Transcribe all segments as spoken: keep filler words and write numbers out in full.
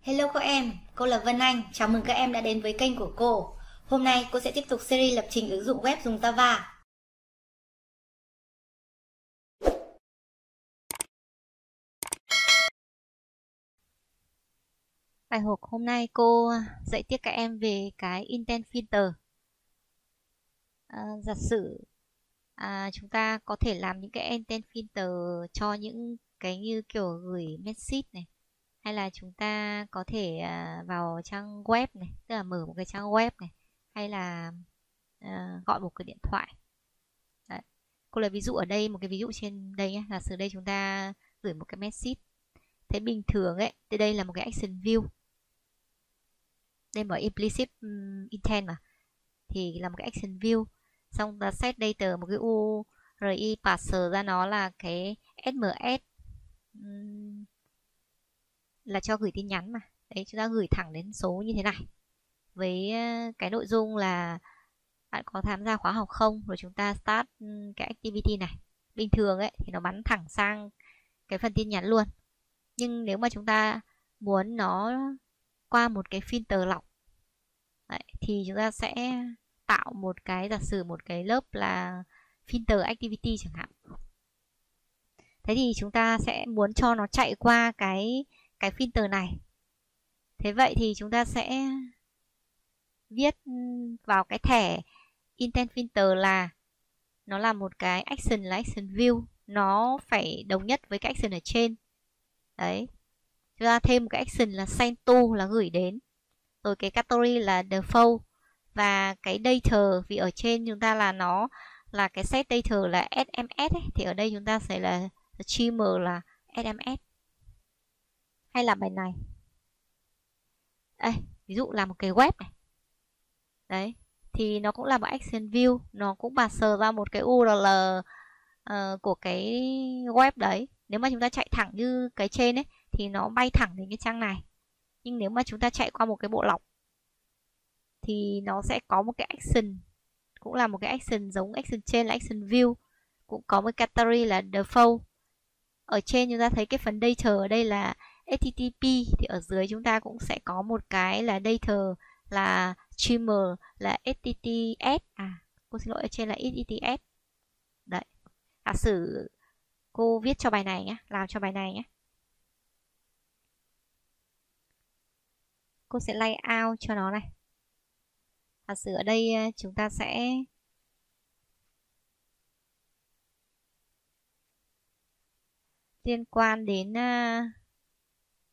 Hello các em, cô là Vân Anh, chào mừng các em đã đến với kênh của cô. Hôm nay cô sẽ tiếp tục series lập trình ứng dụng web dùng Tava. Bài học hôm nay cô dạy tiếp các em về cái intent filter. À, giả sử à, chúng ta có thể làm những cái intent filter cho những cái như kiểu gửi message này, hay là chúng ta có thể à, vào trang web này, tức là mở một cái trang web này, hay là à, gọi một cái điện thoại. Đấy. Cô lấy ví dụ ở đây, một cái ví dụ trên đây nhé, giả sử đây chúng ta gửi một cái message. Thế bình thường ấy, thì đây là một cái action view. Đây mở implicit intent mà. Thì là một cái action view. Xong ta set data một cái u rờ i parser ra, nó là cái ét em ét. Uhm, là cho gửi tin nhắn mà. Đấy, chúng ta gửi thẳng đến số như thế này. Với cái nội dung là bạn có tham gia khóa học không? Rồi chúng ta start cái activity này. Bình thường ấy, thì nó bắn thẳng sang cái phần tin nhắn luôn. Nhưng nếu mà chúng ta muốn nó qua một cái filter lọc, đấy, thì chúng ta sẽ tạo một cái, giả sử một cái lớp là filter activity chẳng hạn. Thế thì chúng ta sẽ muốn cho nó chạy qua cái cái filter này. Thế vậy thì chúng ta sẽ viết vào cái thẻ intent filter là nó là một cái action, là action view, nó phải đồng nhất với cái action ở trên. Đấy, chúng ta thêm một cái action là send to, là gửi đến. Rồi cái category là default. Và cái data, vì ở trên chúng ta là nó là cái set data là ét em ét ấy, thì ở đây chúng ta sẽ là streamer là ét em ét. Hay là bài này. Đây, ví dụ là một cái web này. Đấy, thì nó cũng là một action view. Nó cũng parser ra một cái u rờ lờ uh, của cái web đấy. Nếu mà chúng ta chạy thẳng như cái trên ấy, thì nó bay thẳng đến cái trang này. Nhưng nếu mà chúng ta chạy qua một cái bộ lọc, thì nó sẽ có một cái action, cũng là một cái action giống action trên là action view, cũng có một category là default. Ở trên chúng ta thấy cái phần data ở đây là hát tê tê pê, thì ở dưới chúng ta cũng sẽ có một cái là data là streamer là ét tê tê ét. À, cô xin lỗi, ở trên là ét tê tê ét. Đấy, giả sử cô viết cho bài này nhé, làm cho bài này nhé. Cô sẽ layout cho nó này. Giả sử ở đây chúng ta sẽ liên quan đến,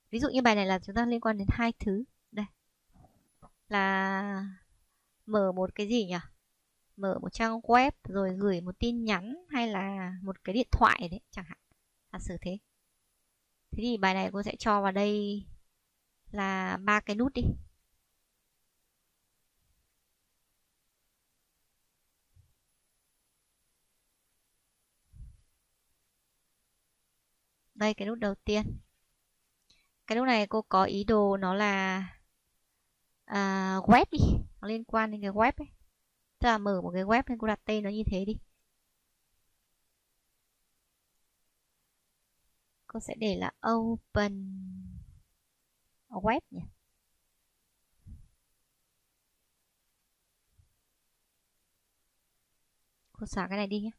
ví dụ như bài này là chúng ta liên quan đến hai thứ. Đây là mở một cái gì nhỉ? Mở một trang web, rồi gửi một tin nhắn, hay là một cái điện thoại đấy chẳng hạn. Giả sử thế. Thế thì bài này cô sẽ cho vào đây là ba cái nút đi. Đây, cái nút đầu tiên. Cái nút này cô có ý đồ nó là à, web đi. Nó liên quan đến cái web ấy. Tức là mở một cái web nên cô đặt tên nó như thế đi. Cô sẽ để là open web nhỉ. Cô xóa cái này đi nhé.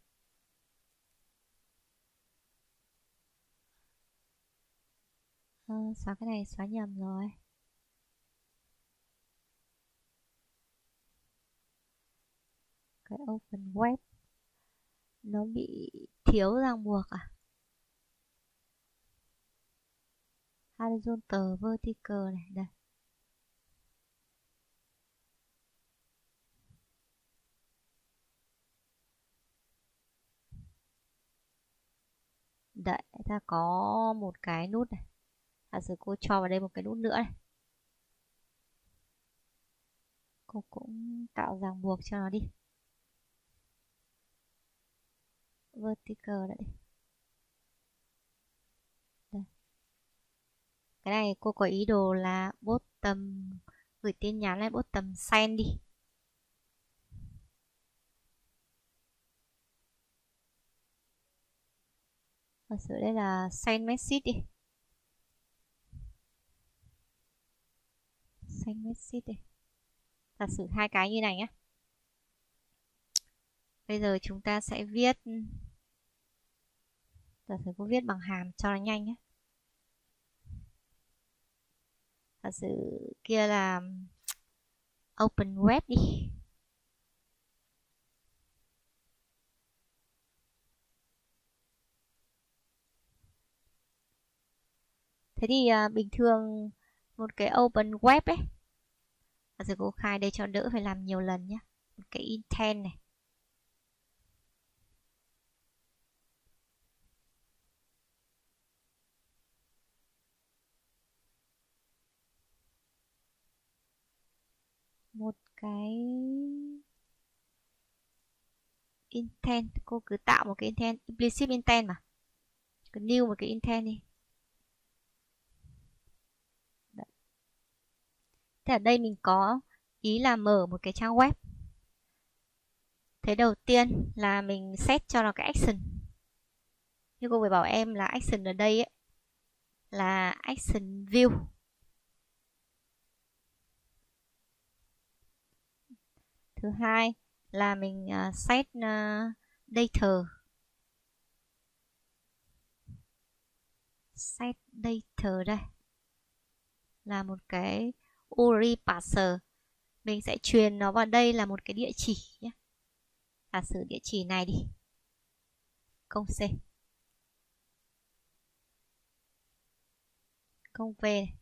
À, xóa cái này, xóa nhầm rồi. Cái open web nó bị thiếu ràng buộc à? Horizontal, vertical này, đây. Đấy, ta có một cái nút này. À, giờ cô cho vào đây một cái nút nữa này. Cô cũng tạo ràng buộc cho nó đi. Vertical đấy. Đây. Cái này cô có ý đồ là bottom gửi tin nhắn lên, bottom send đi. Ở dưới đây là send message đi. send message đây. Giả sử hai cái như này nhé. Bây giờ chúng ta sẽ viết, giả sử cô viết bằng hàm cho nó nhanh nhé. Giả sử kia là open web đi. Thế thì à, bình thường một cái open web ấy, giả sử cô khai đây cho đỡ phải làm nhiều lần nhé. Một cái intent này. Một cái intent, cô cứ tạo một cái intent, implicit intent mà. Cứ new một cái intent đi. Đấy. Thế ở đây mình có ý là mở một cái trang web. Thế đầu tiên là mình set cho nó cái action. Như cô vừa bảo em là action ở đây ấy, là action view. Thứ hai là mình uh, set uh, data. Set data đây. Là một cái u a rờ i parser. Mình sẽ truyền nó vào đây là một cái địa chỉ nhé. Giả sử địa chỉ này đi. Công C. Công V này.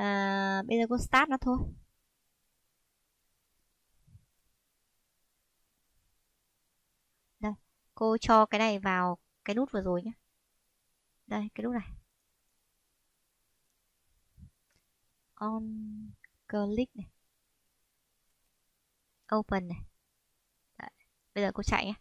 À, bây giờ cô start nó thôi. Đây, cô cho cái này vào cái nút vừa rồi nhé. Đây, cái nút này. On click này. Open này. Đấy, bây giờ cô chạy nhé.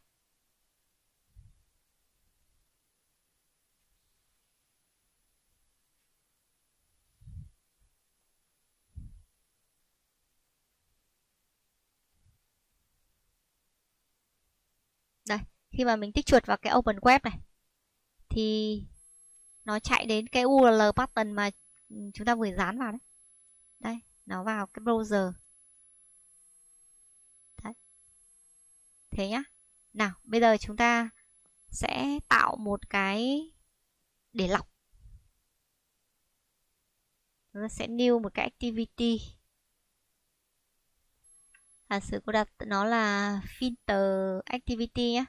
Đây, khi mà mình tích chuột vào cái open web này thì nó chạy đến cái u a rờ button mà chúng ta vừa dán vào đấy. Đây, nó vào cái browser. Đấy. Thế nhá. Nào, bây giờ chúng ta sẽ tạo một cái để lọc. Chúng ta sẽ new một cái activity. Giả sử cô đặt nó là filter activity nhé.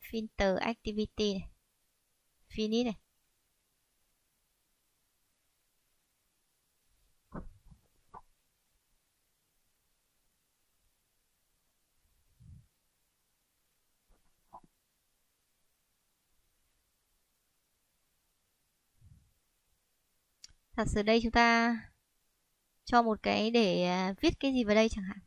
Filter activity này. Finish này. Giả sử đây chúng ta cho một cái để viết cái gì vào đây chẳng hạn.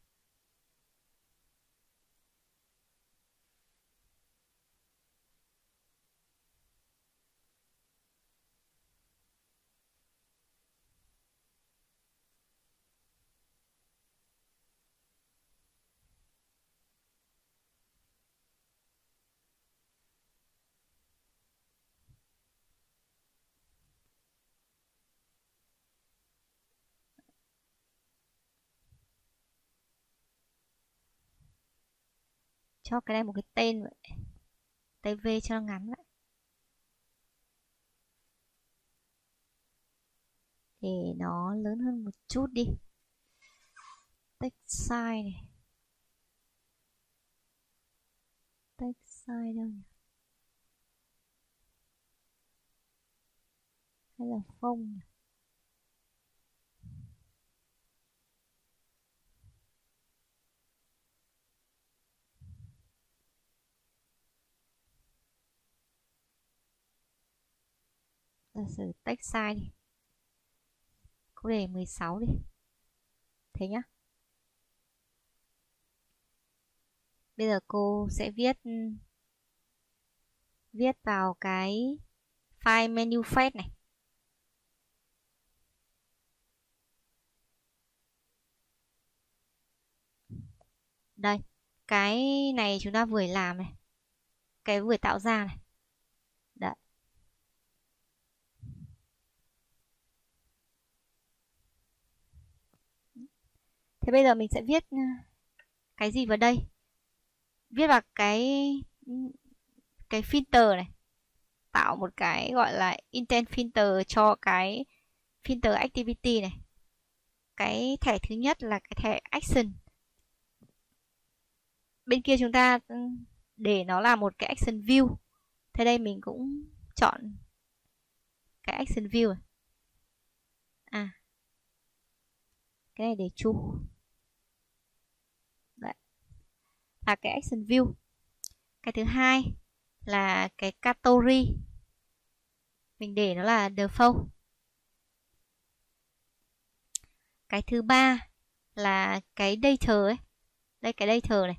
Cho cái này một cái tên vậy. Tên V cho nó ngắn vậy. Để nó lớn hơn một chút đi. Text size này. Text size đâu nhỉ? Hay là phông nhỉ? Giả sử text size đi. Cô để mười sáu đi. Thế nhá. Bây giờ cô sẽ viết viết vào cái file manifest này. Đây, cái này chúng ta vừa làm này. Cái vừa tạo ra này. Đấy. Thế bây giờ mình sẽ viết cái gì vào đây? Viết vào cái cái filter này, tạo một cái gọi là intent filter cho cái filter activity này. Cái thẻ thứ nhất là cái thẻ action. Bên kia chúng ta để nó là một cái action view. Thế đây mình cũng chọn cái action view này. À, cái này để chu. Đấy, là cái action view. Cái thứ hai là cái category. Mình để nó là default. Cái thứ ba là cái data ấy. Đây cái data này.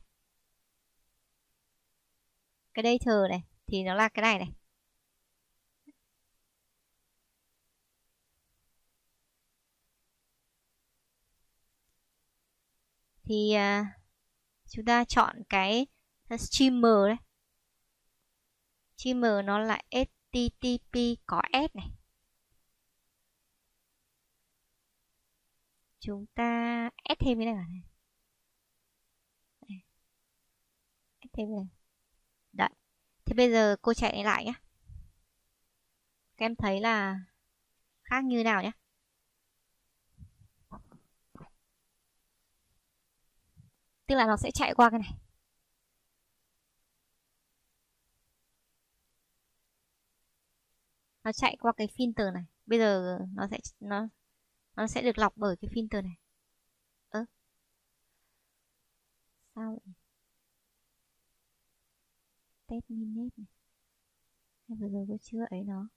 Cái data này thì nó là cái này này. Thì uh, chúng ta chọn cái streamer đấy. Streamer nó là ếch tê tê pê có S này. Chúng ta add thêm cái này vào này. Add thêm cái này. Đấy. Thế bây giờ cô chạy lại nhé. Các em thấy là khác như nào nhé. Tức là nó sẽ chạy qua cái này. Nó chạy qua cái filter này. Bây giờ nó sẽ nó nó sẽ được lọc bởi cái filter này. Ơ. Sao vậy? Test minute này. Vừa rồi có chưa ấy nó.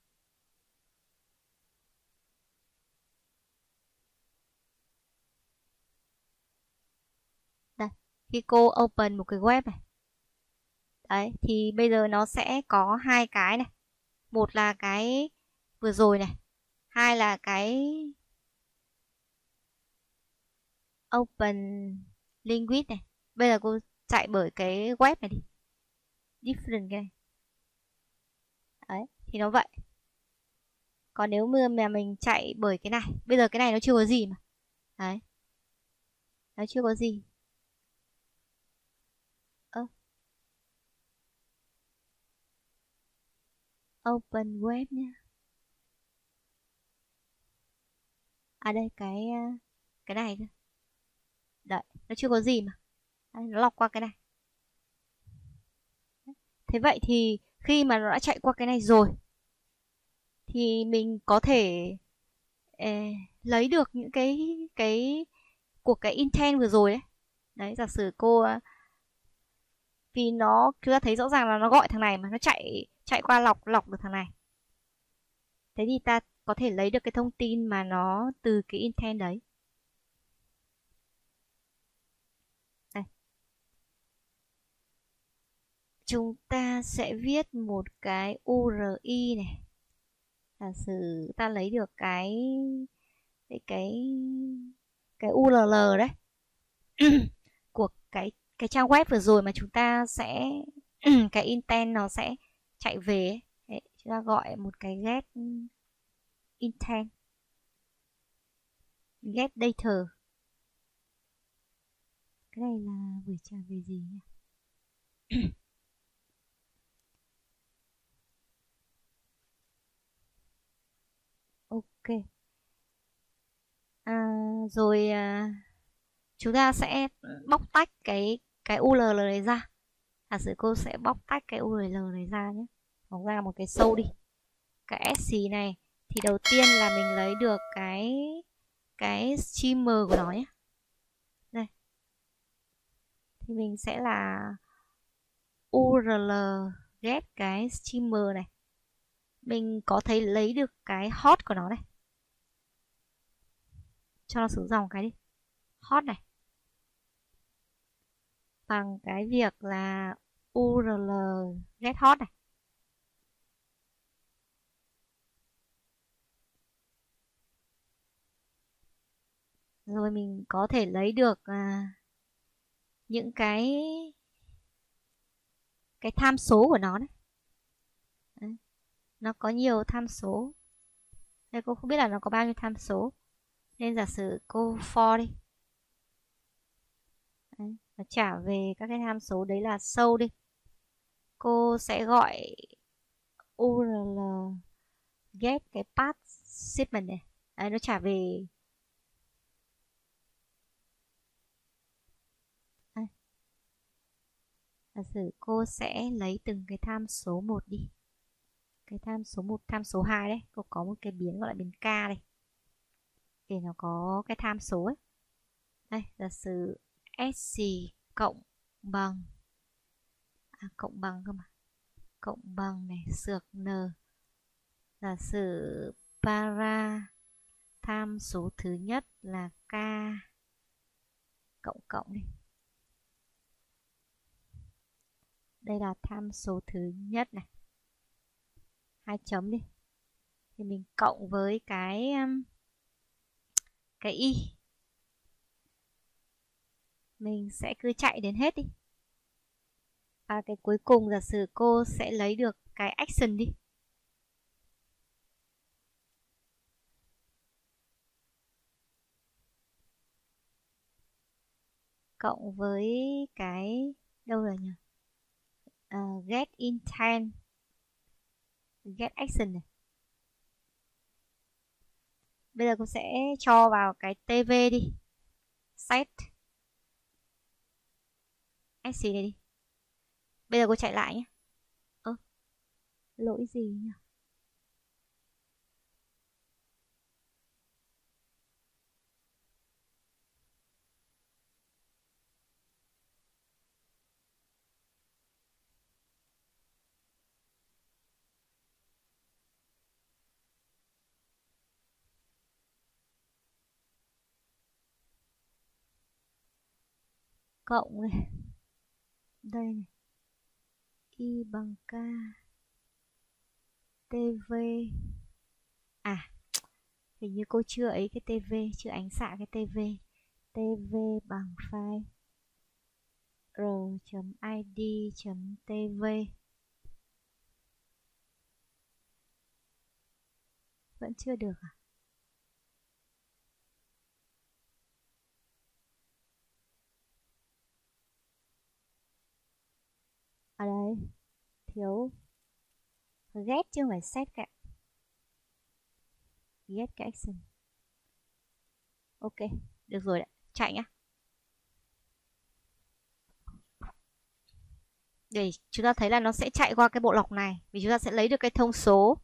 Đây, khi cô open một cái web này. Đấy, thì bây giờ nó sẽ có hai cái này. Một là cái vừa rồi này, hai là cái open language này. Bây giờ cô chạy bởi cái web này đi. Different cái này. Đấy, thì nó vậy. Còn nếu mà mình chạy bởi cái này, bây giờ cái này nó chưa có gì mà. Đấy. Nó chưa có gì. Ơ. Open web nha. À đây cái cái này thôi. Đấy, nó chưa có gì mà. Đấy, nó lọc qua cái này. Thế vậy thì khi mà nó đã chạy qua cái này rồi thì mình có thể eh, lấy được những cái cái của cái intent vừa rồi đấy. Đấy, giả sử cô, vì nó chúng ta thấy rõ ràng là nó gọi thằng này mà nó chạy chạy qua lọc lọc được thằng này. Thế thì ta có thể lấy được cái thông tin mà nó từ cái intent đấy. Chúng ta sẽ viết một cái u rờ i này. Giả sử ta lấy được cái cái cái u rờ lờ đấy của cái cái trang web vừa rồi mà chúng ta sẽ cái intent nó sẽ chạy về. Đấy, chúng ta gọi một cái get intent, get data. Cái này là buổi trả về gì nhỉ? Ok. À, rồi à, chúng ta sẽ bóc tách cái cái u rờ lờ này ra. Giả sử cô sẽ bóc tách cái u rờ lờ này ra nhé. Bóc ra một cái sâu đi. Cái ét xê này thì đầu tiên là mình lấy được cái cái streamer của nó nhé. Đây. Thì mình sẽ là u rờ lờ get cái streamer này. Mình có thể lấy được cái hot của nó này. Cho nó xuống dòng cái đi. Hot này. Bằng cái việc là u rờ lờ get hot này. Rồi mình có thể lấy được à, những cái cái tham số của nó đấy. Đấy. Nó có nhiều tham số. Đây cô không biết là nó có bao nhiêu tham số. Nên giả sử cô for đi. Đấy, nó trả về các cái tham số đấy là sâu đi. Cô sẽ gọi u rờ lờ get cái path shipment này. Đấy, nó trả về. À, giả sử cô sẽ lấy từng cái tham số một đi. Cái tham số một, tham số hai đấy, cô có một cái biến gọi là biến K đây. Để nó có cái tham số ấy. Đây, giả sử sc cộng bằng à, cộng bằng cơ mà. Cộng bằng này, xược n. Giả sử para tham số thứ nhất là K cộng cộng đi. Đây là tham số thứ nhất này. Hai chấm đi. Thì mình cộng với cái cái y. Mình sẽ cứ chạy đến hết đi. Và cái cuối cùng giả sử cô sẽ lấy được cái action đi. Cộng với cái đâu rồi nhỉ? Uh, get intent, get action này. Bây giờ cô sẽ cho vào cái tv đi, set sc này đi. Bây giờ cô chạy lại nhé. Ơ, lỗi gì nhỉ? Cộng này. Đây này. Y bằng K. tê vê. À. Hình như cô chưa ấy cái tê vê. Chưa ánh xạ cái tê vê. tê vê bằng file. R.id.tv. Vẫn chưa được à? À đây, thiếu get chứ không phải set cả. Get cái action. Ok, được rồi đấy, chạy nhá. Để chúng ta thấy là nó sẽ chạy qua cái bộ lọc này. Vì chúng ta sẽ lấy được cái thông số.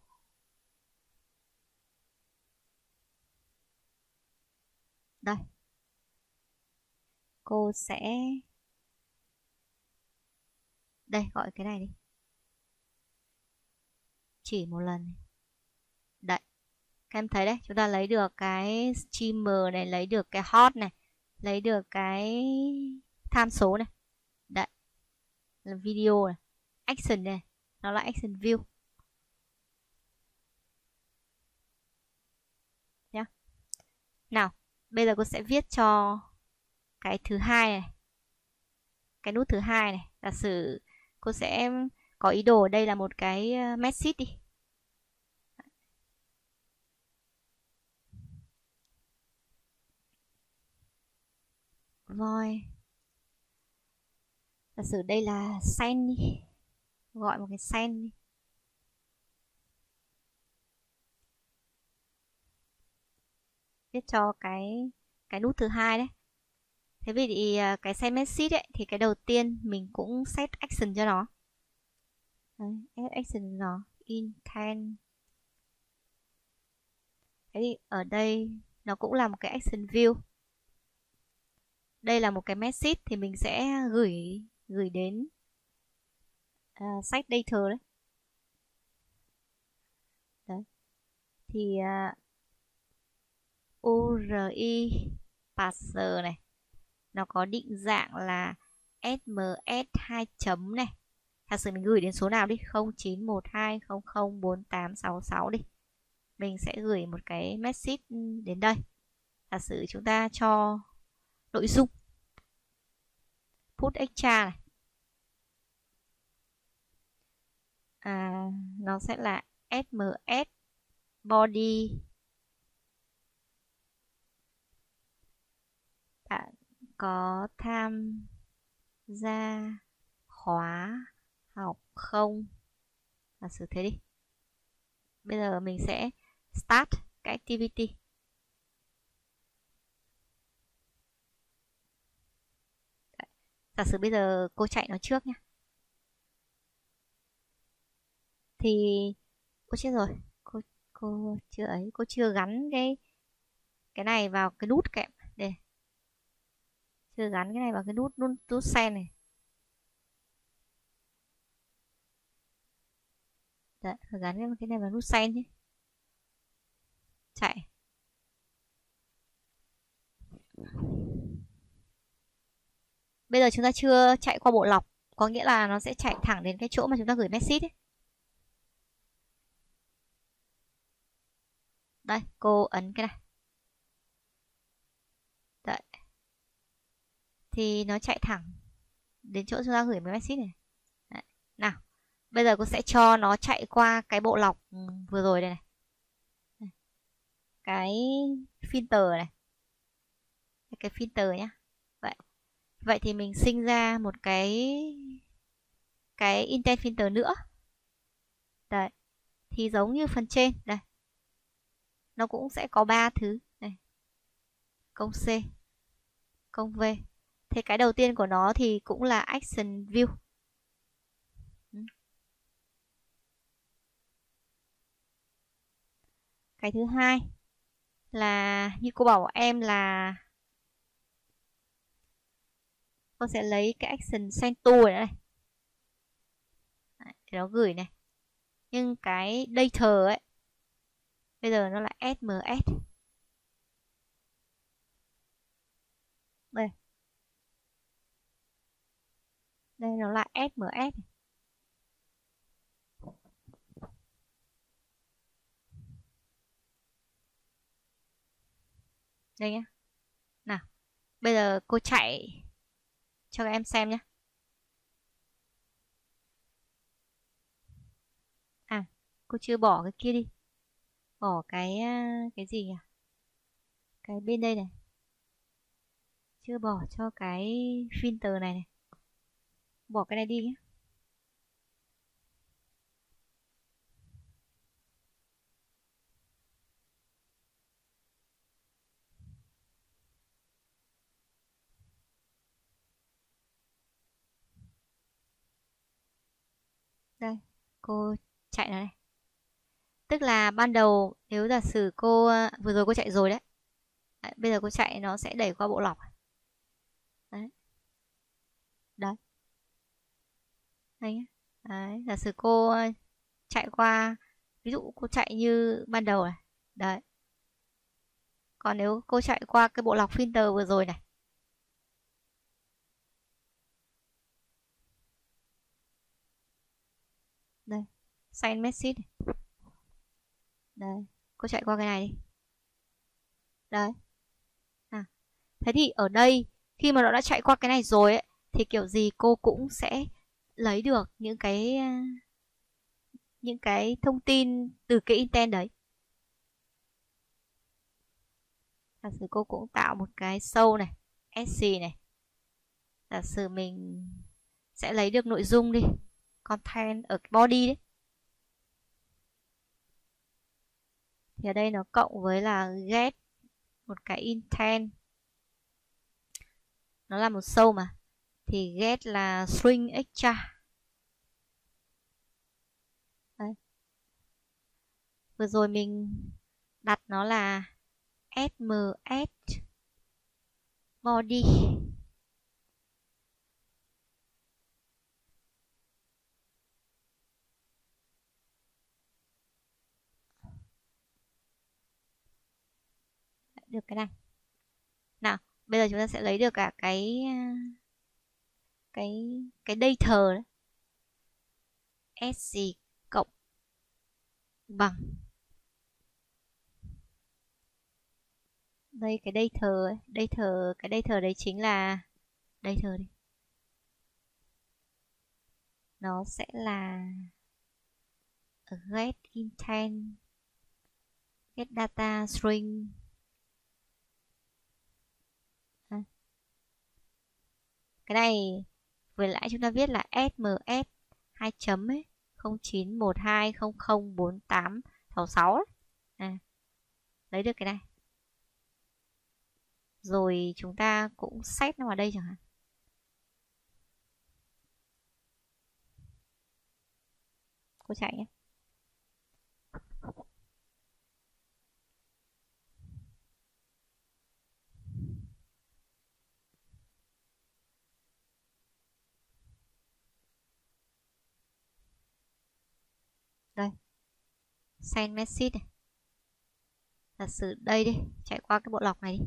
Đây. Cô sẽ... Đây, gọi cái này đi. Chỉ một lần. Đấy. Các em thấy đấy, chúng ta lấy được cái streamer này, lấy được cái hot này, lấy được cái tham số này. Đấy. Là video này. Action này. Nó là action view. Nhá. Nào, bây giờ cô sẽ viết cho cái thứ hai này. Cái nút thứ hai này. Giả sử cô sẽ có ý đồ ở đây là một cái message đi. Void. Giả sử đây là send đi. Gọi một cái send đi. Viết cho cái cái nút thứ hai đấy. Thế vì thì cái send message ấy, thì cái đầu tiên mình cũng set action cho nó. Đấy, set action nó intent. Thế thì ở đây nó cũng là một cái action view. Đây là một cái message thì mình sẽ gửi gửi đến uh, set data đấy. Đấy. Thì uh, u rờ i parser này. Nó có định dạng là ét em ét hai chấm này. Thật sự mình gửi đến số nào đi? không chín một hai không không bốn tám sáu sáu đi. Mình sẽ gửi một cái message đến đây. Thật sự chúng ta cho nội dung. Put extra này. À, nó sẽ là ét em ét body. À, có tham gia khóa học không? Là xử thế đi. Bây giờ mình sẽ start cái activity. Đấy. Giả sử bây giờ cô chạy nó trước nhé. Thì cô chết rồi, cô cô chưa ấy, cô chưa gắn cái cái này vào cái nút kẹp đây. Chưa gắn cái này vào cái nút nút, nút send này. Đấy, gắn cái này vào nút send chứ. Chạy. Bây giờ chúng ta chưa chạy qua bộ lọc, có nghĩa là nó sẽ chạy thẳng đến cái chỗ mà chúng ta gửi message ấy. Đây, cô ấn cái này. Đấy. Thì nó chạy thẳng đến chỗ chúng ta gửi mấy message này. Đấy. Nào, bây giờ cô sẽ cho nó chạy qua cái bộ lọc vừa rồi đây này. Cái filter này. Cái filter nhá. Vậy. Vậy thì mình sinh ra một cái cái intent filter nữa. Đấy. Thì giống như phần trên đây. Nó cũng sẽ có ba thứ này. Công C, công V. Thế cái đầu tiên của nó thì cũng là action view. Cái thứ hai là như cô bảo em là cô sẽ lấy cái action send to này, này. Đấy, để nó gửi này. Nhưng cái data ấy bây giờ nó là ét em ét. Đây. Đây nó là ét em ét. Đây nhá. Nào, bây giờ cô chạy cho các em xem nhá. À, cô chưa bỏ cái kia đi. Bỏ cái cái gì nhỉ? Cái bên đây này. Chưa bỏ cho cái filter này này. Bỏ cái này đi nhé. Đây, cô chạy này. Tức là ban đầu nếu giả sử cô vừa rồi cô chạy rồi đấy. Đấy, bây giờ cô chạy nó sẽ đẩy qua bộ lọc. Đấy. Đấy. Đấy nhá. Đấy, giả sử cô chạy qua, ví dụ cô chạy như ban đầu này. Đấy. Còn nếu cô chạy qua cái bộ lọc filter vừa rồi này. Đây, send message này. Đây, cô chạy qua cái này đi. Đấy. À. Thế thì ở đây khi mà nó đã chạy qua cái này rồi ấy, thì kiểu gì cô cũng sẽ lấy được những cái những cái thông tin từ cái intent đấy. Giả sử cô cũng tạo một cái show này, ét xê này. Giả sử mình sẽ lấy được nội dung đi, content ở cái body đấy. Thì ở đây nó cộng với là get một cái intent. Nó là một show mà. Thì get là string extra. Đấy. Vừa rồi mình đặt nó là ét em ét body. Được cái này. Nào, bây giờ chúng ta sẽ lấy được cả cái cái cái data đấy. ét xê cộng bằng đây cái data ấy, data cái data đấy chính là data đi. Nó sẽ là get intent get data string Cái này vừa nãy chúng ta viết là ét em ét hai chấm ấy, không chín một hai không không bốn tám sáu sáu. À, lấy được cái này. Rồi chúng ta cũng set nó vào đây chẳng hạn. Cô chạy nhé. Đây. Send message này. Giả sử đây đi, chạy qua cái bộ lọc này đi.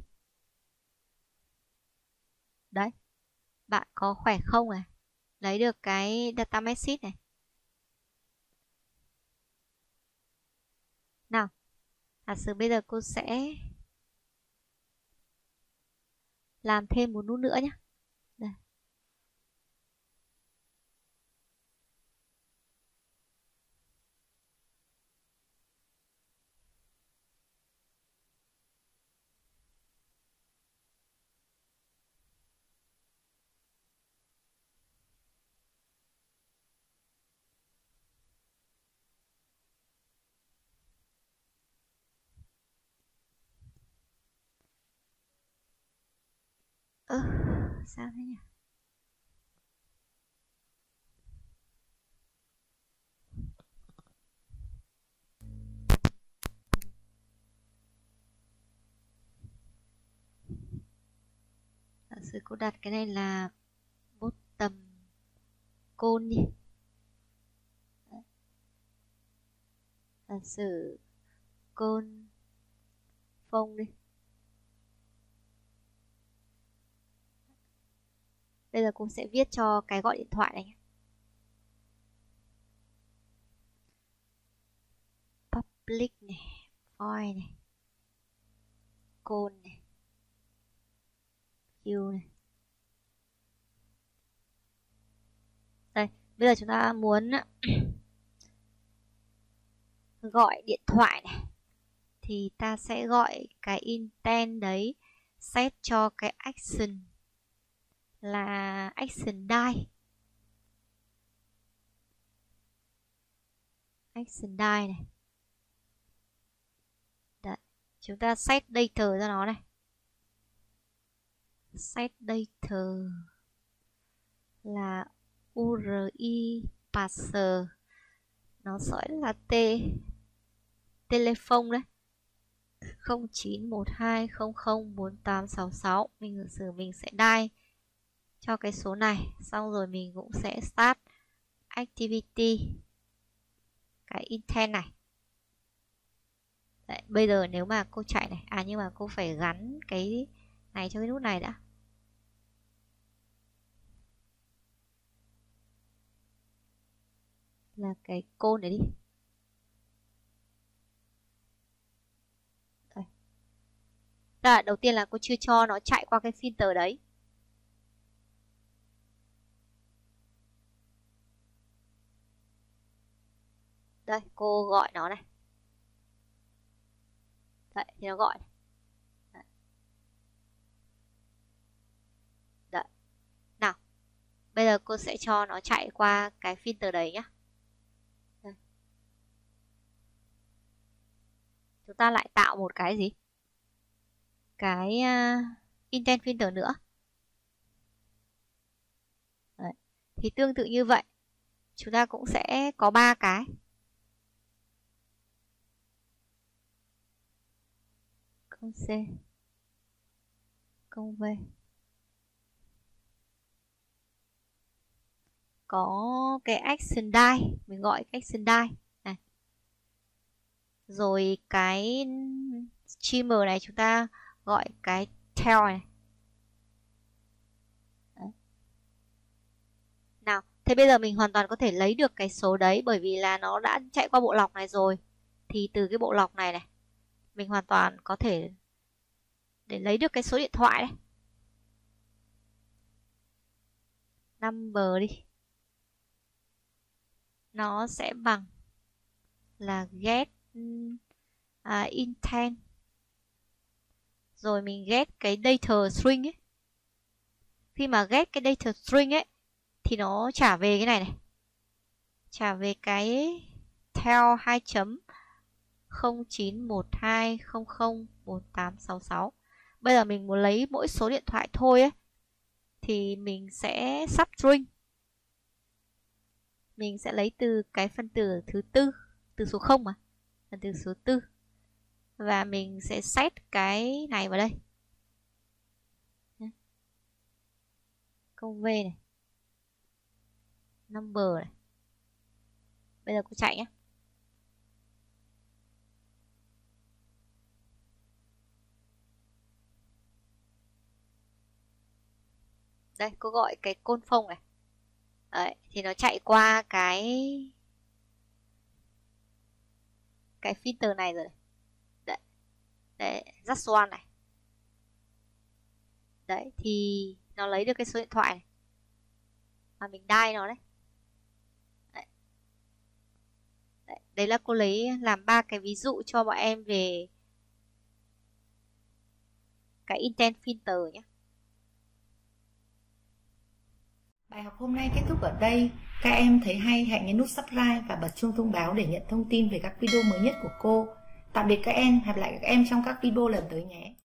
Đấy. Bạn có khỏe không à? Lấy được cái data message này. Nào, giả sử bây giờ cô sẽ làm thêm một nút nữa nhé. Đây. Ơ, ừ, sao thế nhỉ? Thật sự cô đặt cái này là bút tầm côn đi. Thật sự côn phông đi. Bây giờ cô sẽ viết cho cái gọi điện thoại này nhé. Public này, void này, call này, queue này. Đây, bây giờ chúng ta muốn gọi điện thoại này. Thì ta sẽ gọi cái intent đấy set cho cái action là action dial. Action dial này. Đấy, chúng ta set data cho nó này. Set data là u rờ i parser, nó sẽ là t telephone đấy. không chín một hai không không bốn tám sáu sáu. Mình giả sử mình sẽ dial cho cái số này, xong rồi mình cũng sẽ start activity cái intent này. Đấy, bây giờ nếu mà cô chạy này, à nhưng mà cô phải gắn cái này cho cái nút này đã. Là cái cone này đi. Đấy. Đã, đầu tiên là cô chưa cho nó chạy qua cái filter đấy. Đây, cô gọi nó này. Đấy, thì nó gọi này. Đấy. Đấy. Nào, bây giờ cô sẽ cho nó chạy qua cái filter đấy nhá. Đây. Chúng ta lại tạo một cái gì? Cái uh, intent filter nữa. Đấy. Thì tương tự như vậy, chúng ta cũng sẽ có ba cái. Công C, công V, có cái action dial, mình gọi cái action dial này, rồi cái streamer này chúng ta gọi cái tail này. Đấy. Nào, thế bây giờ mình hoàn toàn có thể lấy được cái số đấy, bởi vì là nó đã chạy qua bộ lọc này rồi, thì từ cái bộ lọc này này mình hoàn toàn có thể để lấy được cái số điện thoại đấy. Number đi. Nó sẽ bằng là get à, intent. Rồi mình get cái data string ấy. khi mà get cái data string ấy thì nó trả về cái này này, trả về cái theo hai chấm không chín một hai không không bốn tám sáu sáu. Bây giờ mình muốn lấy mỗi số điện thoại thôi ấy, thì mình sẽ substring, mình sẽ lấy từ cái phân tử thứ tư, từ số không mà, phần từ số tư, và mình sẽ set cái này vào đây, câu V này, number này. Bây giờ cô chạy nhé. Đây, cô gọi cái côn phông này. Đấy, thì nó chạy qua cái cái filter này rồi này. Đấy. Đấy, just one này. Đấy, thì nó lấy được cái số điện thoại này. Mà mình dial nó đấy. Đấy. Đấy, đấy là cô lấy làm ba cái ví dụ cho bọn em về cái intent filter nhé. Bài học hôm nay kết thúc ở đây. Các em thấy hay hãy nhấn nút subscribe và bật chuông thông báo để nhận thông tin về các video mới nhất của cô. Tạm biệt các em, hẹn gặp lại các em trong các video lần tới nhé.